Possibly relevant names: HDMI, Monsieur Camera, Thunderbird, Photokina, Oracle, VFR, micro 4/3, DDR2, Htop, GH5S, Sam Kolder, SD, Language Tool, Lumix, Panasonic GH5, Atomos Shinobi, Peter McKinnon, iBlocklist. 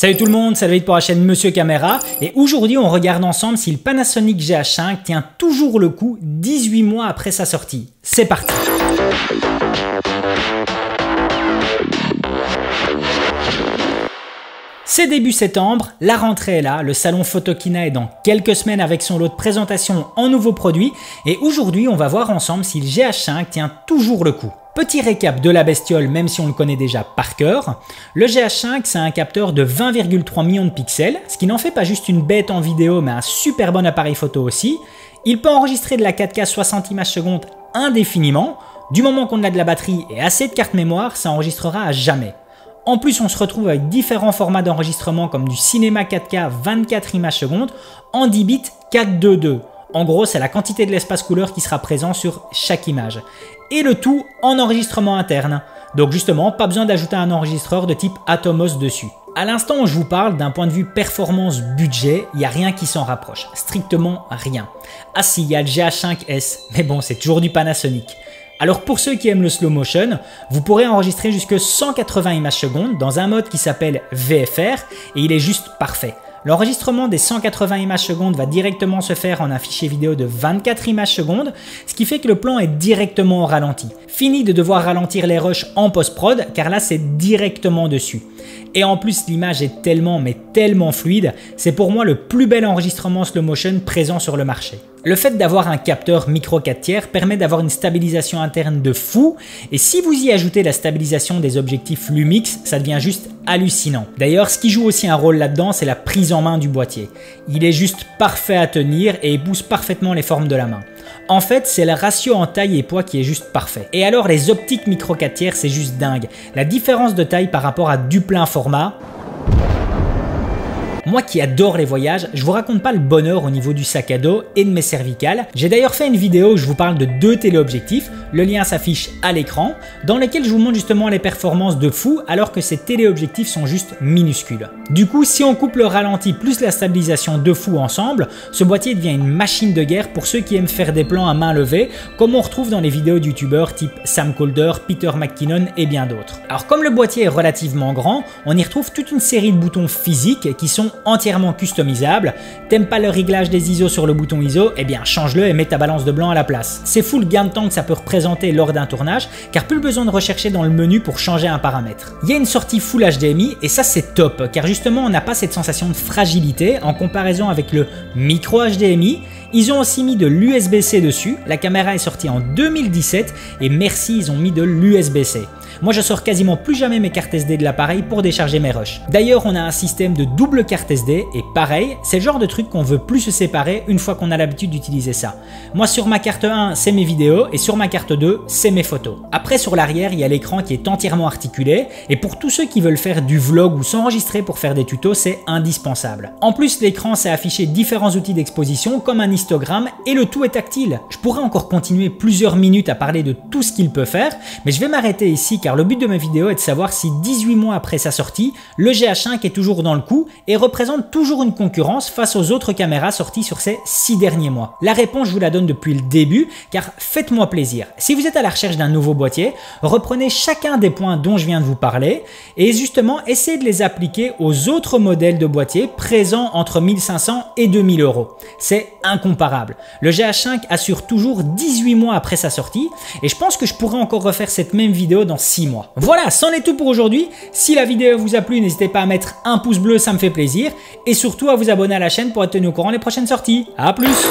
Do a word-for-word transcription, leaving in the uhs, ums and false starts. Salut tout le monde, c'est David pour la chaîne Monsieur Camera et aujourd'hui on regarde ensemble si le Panasonic G H cinq tient toujours le coup dix-huit mois après sa sortie. C'est parti! C'est début septembre, la rentrée est là, le salon Photokina est dans quelques semaines avec son lot de présentation en nouveaux produits et aujourd'hui on va voir ensemble si le G H cinq tient toujours le coup. Petit récap de la bestiole, même si on le connaît déjà par cœur, le G H cinq c'est un capteur de vingt virgule trois millions de pixels, ce qui n'en fait pas juste une bête en vidéo mais un super bon appareil photo aussi. Il peut enregistrer de la quatre K soixante images secondes indéfiniment, du moment qu'on a de la batterie et assez de carte mémoire, ça enregistrera à jamais. En plus on se retrouve avec différents formats d'enregistrement comme du cinéma quatre K vingt-quatre images secondes en dix bits quatre cent vingt-deux. En gros, c'est la quantité de l'espace couleur qui sera présent sur chaque image. Et le tout en enregistrement interne. Donc justement, pas besoin d'ajouter un enregistreur de type Atomos dessus. À l'instant où je vous parle, d'un point de vue performance budget, il n'y a rien qui s'en rapproche. Strictement rien. Ah si, il y a le G H cinq S, mais bon, c'est toujours du Panasonic. Alors pour ceux qui aiment le slow motion, vous pourrez enregistrer jusque cent quatre-vingts images secondes dans un mode qui s'appelle V F R et il est juste parfait. L'enregistrement des cent quatre-vingts images secondes va directement se faire en un fichier vidéo de vingt-quatre images secondes, ce qui fait que le plan est directement au ralenti. Fini de devoir ralentir les rushs en post-prod, car là c'est directement dessus. Et en plus l'image est tellement mais tellement fluide, c'est pour moi le plus bel enregistrement slow motion présent sur le marché. Le fait d'avoir un capteur micro quatre tiers permet d'avoir une stabilisation interne de fou, et si vous y ajoutez la stabilisation des objectifs Lumix, ça devient juste hallucinant. D'ailleurs, ce qui joue aussi un rôle là-dedans, c'est la prise en main du boîtier. Il est juste parfait à tenir et épouse parfaitement les formes de la main. En fait, c'est le ratio en taille et poids qui est juste parfait. Et alors, les optiques micro quatre tiers, c'est juste dingue. La différence de taille par rapport à du plein format. Moi qui adore les voyages, je vous raconte pas le bonheur au niveau du sac à dos et de mes cervicales. J'ai d'ailleurs fait une vidéo où je vous parle de deux téléobjectifs, le lien s'affiche à l'écran, dans lesquels je vous montre justement les performances de fou alors que ces téléobjectifs sont juste minuscules. Du coup, si on couple le ralenti plus la stabilisation de fou ensemble, ce boîtier devient une machine de guerre pour ceux qui aiment faire des plans à main levée, comme on retrouve dans les vidéos de youtubeurs type Sam Kolder, Peter McKinnon et bien d'autres. Alors comme le boîtier est relativement grand, on y retrouve toute une série de boutons physiques qui sont entièrement customisable. T'aimes pas le réglage des I S O sur le bouton I S O, eh bien change-le et mets ta balance de blanc à la place. C'est fou le gain de temps que ça peut représenter lors d'un tournage, car plus besoin de rechercher dans le menu pour changer un paramètre. Il y a une sortie Full H D M I et ça c'est top, car justement on n'a pas cette sensation de fragilité en comparaison avec le micro H D M I. Ils ont aussi mis de l'U S B C dessus, la caméra est sortie en deux mille dix-sept et merci ils ont mis de l'U S B C. Moi je sors quasiment plus jamais mes cartes S D de l'appareil pour décharger mes rushs. D'ailleurs on a un système de double carte S D et pareil, c'est le genre de truc qu'on veut plus se séparer une fois qu'on a l'habitude d'utiliser ça. Moi sur ma carte un c'est mes vidéos et sur ma carte deux c'est mes photos. Après sur l'arrière il y a l'écran qui est entièrement articulé et pour tous ceux qui veulent faire du vlog ou s'enregistrer pour faire des tutos c'est indispensable. En plus l'écran c'est affiché différents outils d'exposition comme un histogramme et le tout est tactile. Je pourrais encore continuer plusieurs minutes à parler de tout ce qu'il peut faire mais je vais m'arrêter ici car le but de ma vidéo est de savoir si dix-huit mois après sa sortie, le G H cinq est toujours dans le coup et représente toujours une concurrence face aux autres caméras sorties sur ces six derniers mois. La réponse je vous la donne depuis le début car faites-moi plaisir. Si vous êtes à la recherche d'un nouveau boîtier, reprenez chacun des points dont je viens de vous parler et justement essayez de les appliquer aux autres modèles de boîtiers présents entre mille cinq cents et deux mille euros. C'est incomparable. Le G H cinq assure toujours dix-huit mois après sa sortie et je pense que je pourrais encore refaire cette même vidéo dans six mois. Voilà, c'en est tout pour aujourd'hui. Si la vidéo vous a plu, n'hésitez pas à mettre un pouce bleu, ça me fait plaisir. Et surtout à vous abonner à la chaîne pour être tenu au courant des prochaines sorties. A plus!